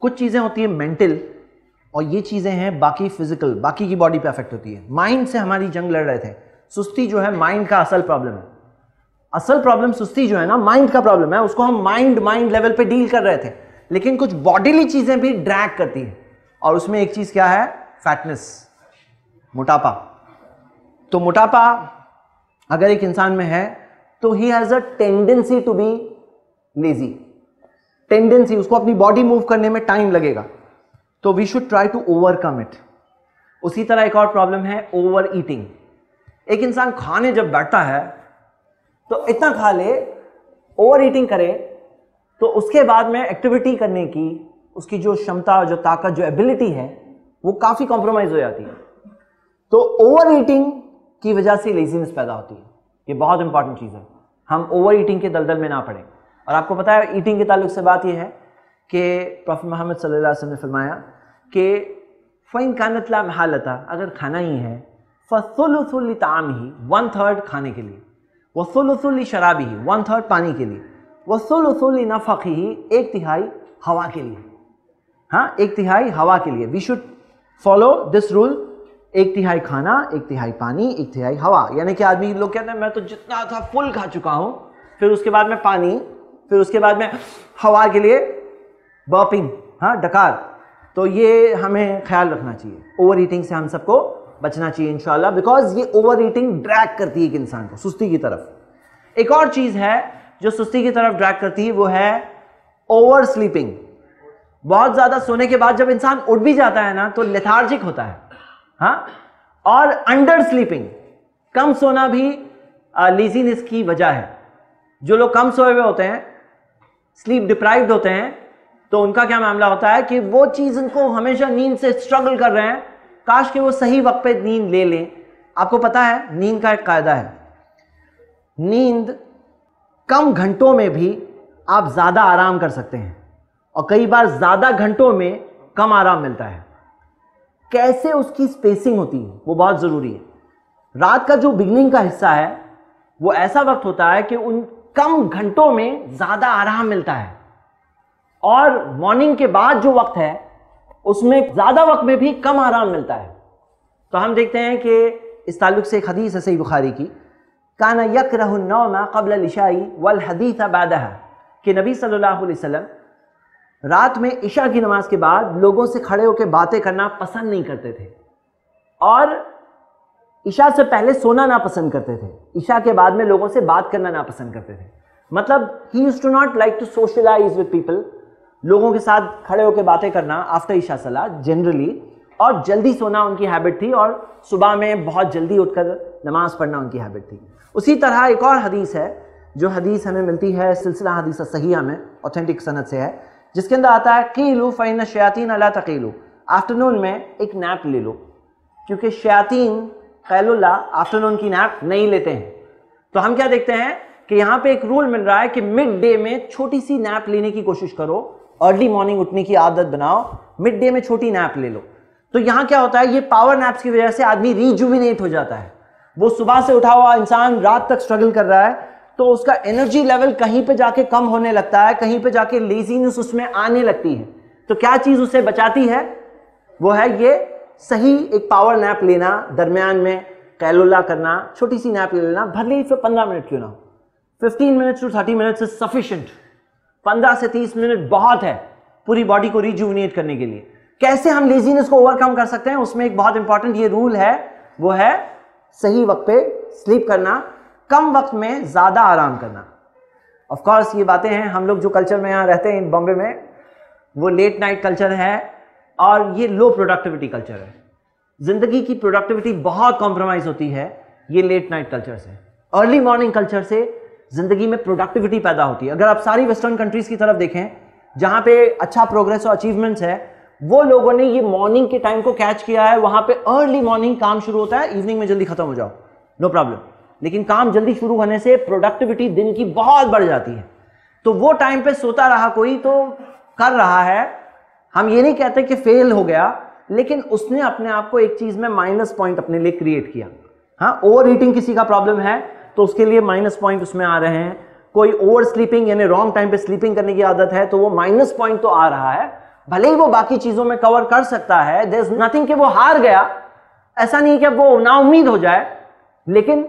कुछ चीज़ें होती है मेंटल और ये चीज़ें हैं बाकी फिजिकल, बाकी की बॉडी पे अफेक्ट होती है। माइंड से हमारी जंग लड़ रहे थे। सुस्ती जो है माइंड का असल प्रॉब्लम है, असल प्रॉब्लम सुस्ती जो है ना माइंड का प्रॉब्लम है, उसको हम माइंड लेवल पे डील कर रहे थे, लेकिन कुछ बॉडीली चीज़ें भी ड्रैग करती हैं और उसमें एक चीज़ क्या है, फैटनेस, मोटापा। तो मोटापा अगर एक इंसान में है तो ही has a tendency to be lazy, tendency, उसको अपनी बॉडी मूव करने में टाइम लगेगा, तो we should try to overcome it. उसी तरह एक और प्रॉब्लम है ओवर ईटिंग। एक इंसान खाने जब बैठता है तो इतना खा ले, ओवर ईटिंग करे, तो उसके बाद में एक्टिविटी करने की उसकी जो क्षमता, जो ताकत, जो एबिलिटी है वो काफ़ी कॉम्प्रोमाइज़ हो जाती है। तो ओवर ईटिंग की वजह से लेजीनेस पैदा होती है। ये बहुत इंपॉर्टेंट चीज़ है, हम ओवर ईटिंग के दलदल में ना पड़े। और आपको पता है ईटिंग के ताल्लुक से बात यह है कि प्रॉफिट मोहम्मद सल्लल्लाहु अलैहि वसल्लम ने फरमाया कि फ़ैन कानत ला महलता, अगर खाना ही है, फसुलुसु लिताअमिही, 1/3 खाने के लिए, वसुलुसु लिशराबिही, 1/3 पानी के लिए, वसुलुसु लिनफखिही, 1/3 हवा के लिए। हाँ, 1/3 हवा के लिए। We should follow this rule, 1/3 खाना, 1/3 पानी, 1/3 हवा। यानी कि आदमी लोग कहते हैं मैं तो जितना था फुल खा चुका हूँ, फिर उसके बाद में पानी, फिर उसके बाद में हवा के लिए बर्पिंग, हाँ, डकार। तो ये हमें ख्याल रखना चाहिए, ओवर ईटिंग से हम सबको बचना चाहिए इंशाल्लाह, बिकॉज ये ओवर ईटिंग ड्रैग करती है एक इंसान को सुस्ती की तरफ। एक और चीज़ है जो सुस्ती की तरफ ड्रैग करती है, वो है ओवर स्लीपिंग। बहुत ज़्यादा सोने के बाद जब इंसान उठ भी जाता है ना तो लेथार्जिक होता है, हाँ, और अंडर स्लीपिंग, कम सोना भी लेजीनेस की वजह है। जो लोग कम सोए हुए होते हैं, स्लीप डिप्राइव्ड होते हैं, तो उनका क्या मामला होता है कि वो चीज़ उनको हमेशा नींद से स्ट्रगल कर रहे हैं, काश कि वो सही वक्त पे नींद ले लें। आपको पता है नींद का एक कायदा है, नींद कम घंटों में भी आप ज़्यादा आराम कर सकते हैं और कई बार ज़्यादा घंटों में कम आराम मिलता है। कैसे उसकी स्पेसिंग होती है वो बहुत ज़रूरी है। रात का जो बिगनिंग का हिस्सा है वो ऐसा वक्त होता है कि उन कम घंटों में ज़्यादा आराम मिलता है, और मॉर्निंग के बाद जो वक्त है उसमें ज़्यादा वक्त में भी कम आराम मिलता है। तो हम देखते हैं कि इस ताल्लुक से एक हदीस है सही बुखारी की, काना यकरहु नौमा कब्ल अल-इशाई वल हदीथ बादहा, कि नबी सल्लल्लाहु अलैहि वसल्लम रात में इशा की नमाज के बाद लोगों से खड़े होकर बातें करना पसंद नहीं करते थे और इशा से पहले सोना ना पसंद करते थे, इशा के बाद में लोगों से बात करना ना पसंद करते थे। मतलब ही used to not like to socialise with people, लोगों के साथ खड़े होकर बातें करना आफ्टर ईशा सलाह जनरली, और जल्दी सोना उनकी हैबिट थी और सुबह में बहुत जल्दी उठकर नमाज पढ़ना उनकी हैबिट थी। उसी तरह एक और हदीस है जो हदीस हमें मिलती है सिलसिला हदीस सहीहा में, ऑथेंटिक सनद से है, जिसके अंदर आता है कीलू फ़ैन शयातीन अला तकीलू, आफ्टरनून में एक नैप ले लो क्योंकि शयातीन कैलुल्ला आफ्टरनून की नैप नहीं लेते हैं। तो हम क्या देखते हैं कि यहाँ पे एक रूल मिल रहा है कि मिड डे में छोटी सी नैप लेने की कोशिश करो, अर्ली मॉर्निंग उठने की आदत बनाओ, मिड डे में छोटी नैप ले लो। तो यहाँ क्या होता है, ये पावर नैप्स की वजह से आदमी रिजुविनेट हो जाता है। वो सुबह से उठा हुआ इंसान रात तक स्ट्रगल कर रहा है तो उसका एनर्जी लेवल कहीं पे जाके कम होने लगता है, कहीं पे जाके लेजीनेस उसमें आने लगती है। तो क्या चीज़ उसे बचाती है, वो है ये सही एक पावर नैप लेना, दरमियान में कैलोला करना, छोटी सी नैप ले लेना, भले ही फिर 15 मिनट क्यों ना, 15 minute to 30 minute is sufficient, 15 से 30 मिनट बहुत है पूरी बॉडी को रिजुविनेट करने के लिए। कैसे हम लेजीनेस को ओवरकम कर सकते हैं, उसमें एक बहुत इंपॉर्टेंट ये रूल है, वो है सही वक्त पे स्लीप करना, कम वक्त में ज़्यादा आराम करना। ऑफ कोर्स ये बातें हैं, हम लोग जो कल्चर में यहाँ रहते हैं बॉम्बे में, वो लेट नाइट कल्चर है और ये लो प्रोडक्टिविटी कल्चर है। ज़िंदगी की प्रोडक्टिविटी बहुत कॉम्प्रोमाइज़ होती है ये लेट नाइट कल्चर से, अर्ली मॉर्निंग कल्चर से ज़िंदगी में प्रोडक्टिविटी पैदा होती है। अगर आप सारी वेस्टर्न कंट्रीज़ की तरफ देखें जहाँ पे अच्छा प्रोग्रेस और अचीवमेंट्स है, वो लोगों ने ये मॉर्निंग के टाइम को कैच किया है, वहाँ पे अर्ली मॉर्निंग काम शुरू होता है, इवनिंग में जल्दी ख़त्म हो जाओ, नो प्रॉब्लम, लेकिन काम जल्दी शुरू होने से प्रोडक्टिविटी दिन की बहुत बढ़ जाती है। तो वो टाइम पर सोता रहा कोई तो कर रहा है, हम ये नहीं कहते कि फेल हो गया, लेकिन उसने अपने आप को एक चीज़ में माइनस पॉइंट अपने लिए क्रिएट किया। हाँ, ओवर ईटिंग किसी का प्रॉब्लम है तो उसके लिए माइनस पॉइंट उसमें आ रहे हैं, कोई ओवर स्लीपिंग यानी रॉन्ग टाइम पे स्लीपिंग करने की आदत है तो वो माइनस पॉइंट तो आ रहा है, भले ही वो बाकी चीजों में कवर कर सकता है, देयर इज नथिंग कि वो हार गया, ऐसा नहीं कि वो नाउम्मीद हो जाए, लेकिन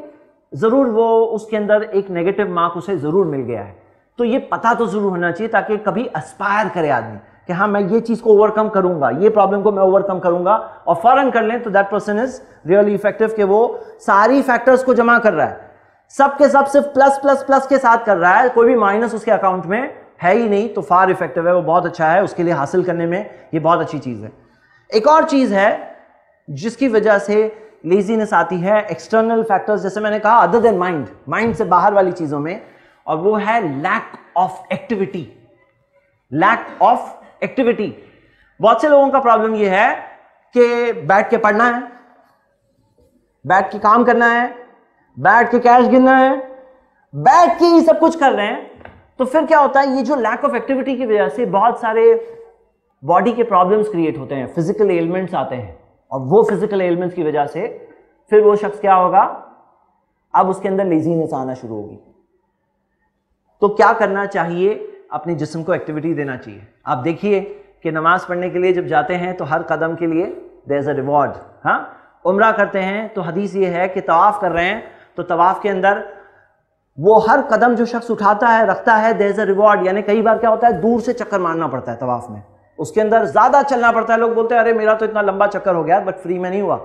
जरूर वो उसके अंदर एक नेगेटिव मार्क उसे जरूर मिल गया है। तो ये पता तो जरूर होना चाहिए ताकि कभी एस्पायर करे आदमी कि हाँ मैं ये चीज को ओवरकम करूंगा, ये प्रॉब्लम को मैं ओवरकम करूंगा, और फौरन कर लें तो that person is really effective कि वो सारी फैक्टर्स को जमा कर रहा है, सब के सब सिर्फ प्लस प्लस प्लस के साथ कर रहा है, कोई भी माइनस उसके अकाउंट में है ही नहीं, तो फार इफेक्टिव है, वो बहुत अच्छा है, उसके लिए हासिल करने में ये बहुत अच्छी चीज़ है। एक और चीज़ है जिसकी वजह से लेजीनेस आती है, एक्सटर्नल फैक्टर्स जैसे मैंने कहा, अदर देन माइंड, माइंड से बाहर वाली चीज़ों में, और वो है lack of activity. Lack of activity, बहुत से लोगों का प्रॉब्लम ये है कि बैठ के पढ़ना है, बैठ के काम करना है, बैठ के कैश गिनना है, बैठ के ही सब कुछ कर रहे हैं, तो फिर क्या होता है, ये जो लैक ऑफ एक्टिविटी की वजह से बहुत सारे बॉडी के प्रॉब्लम्स क्रिएट होते हैं, फिजिकल एलिमेंट्स आते हैं, और वो फिजिकल एलिमेंट्स की वजह से फिर वो शख्स क्या होगा, अब उसके अंदर लेजीनेस आना शुरू होगी। तो क्या करना चाहिए, अपने जिस्म को एक्टिविटी देना चाहिए। आप देखिए कि नमाज पढ़ने के लिए जब जाते हैं तो हर कदम के लिए देयर इज अ रिवॉर्ड। हाँ, उम्रा करते हैं तो हदीस ये है कि तवाफ कर रहे हैं तो तवाफ के अंदर वो हर कदम जो शख्स उठाता है रखता है देयर इज अ रिवॉर्ड, यानी कई बार क्या होता है दूर से चक्कर मारना पड़ता है तवाफ में, उसके अंदर ज़्यादा चलना पड़ता है, लोग बोलते हैं अरे मेरा तो इतना लंबा चक्कर हो गया, बट फ्री में नहीं हुआ,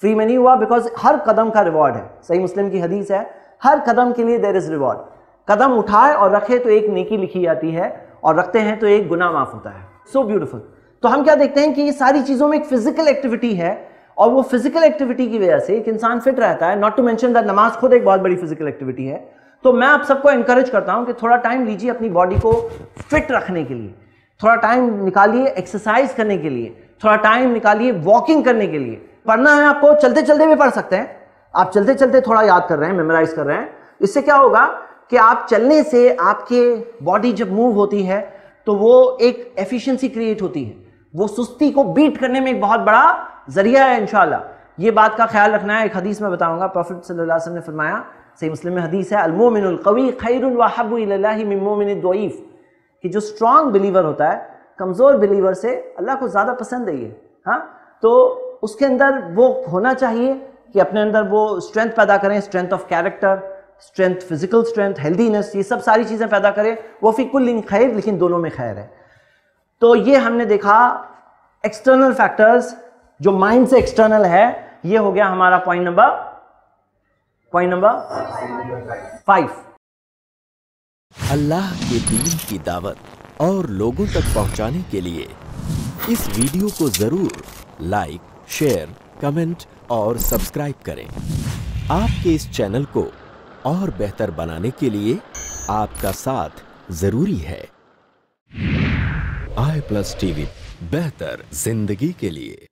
फ्री में नहीं हुआ, बिकॉज हर कदम का रिवॉर्ड है। सही मुस्लिम की हदीस है, हर कदम के लिए देयर इज रिवॉर्ड। कदम उठाए और रखे तो एक नेकी लिखी जाती है, और रखते हैं तो एक गुनाह माफ होता है। So beautiful. तो हम क्या देखते हैं कि ये सारी चीज़ों में एक फिजिकल एक्टिविटी है, और वो फिजिकल एक्टिविटी की वजह से एक इंसान फिट रहता है, नॉट टू मेंशन दैट नमाज खुद एक बहुत बड़ी फिजिकल एक्टिविटी है। तो मैं आप सबको एनकरेज करता हूं कि थोड़ा टाइम लीजिए अपनी बॉडी को फिट रखने के लिए, थोड़ा टाइम निकालिए एक्सरसाइज करने के लिए, थोड़ा टाइम निकालिए वॉकिंग करने के लिए। पढ़ना है आपको, चलते चलते भी पढ़ सकते हैं, आप चलते चलते थोड़ा याद कर रहे हैं, मेमोराइज कर रहे हैं, इससे क्या होगा कि आप चलने से आपके बॉडी जब मूव होती है तो वो एक एफिशिएंसी क्रिएट होती है, वो सुस्ती को बीट करने में एक बहुत बड़ा जरिया है। इंशाल्लाह ये बात का ख्याल रखना है। एक हदीस में बताऊंगा, प्रॉफिट सल्लल्लाहु अलैहि वसल्लम ने फरमाया, सही मुस्लिम में हदीस है, अल-मोमिनुल कवी खैरुन व हब्बु इलल्लाहि मिन मोमिनिद दोईफ, कि जो स्ट्रांग बिलीवर होता है कमज़ोर बिलीवर से अल्लाह को ज़्यादा पसंद है ये। हाँ, तो उसके अंदर वो होना चाहिए कि अपने अंदर वो स्ट्रेंथ पैदा करें, strength of character, strength, physical strength, healthiness, ये सब सारी चीज़ें पैदा करें। वो फी कुल्लिन खैर, लेकिन दोनों में खैर है। तो ये हमने देखा एक्सटर्नल फैक्टर्स जो माइंड से एक्सटर्नल है, ये हो गया हमारा पॉइंट नंबर 5। अल्लाह के दीन की दावत और लोगों तक पहुंचाने के लिए इस वीडियो को जरूर लाइक, शेयर, कमेंट और सब्सक्राइब करें। आपके इस चैनल को और बेहतर बनाने के लिए आपका साथ जरूरी है। iPlus TV, बेहतर जिंदगी के लिए।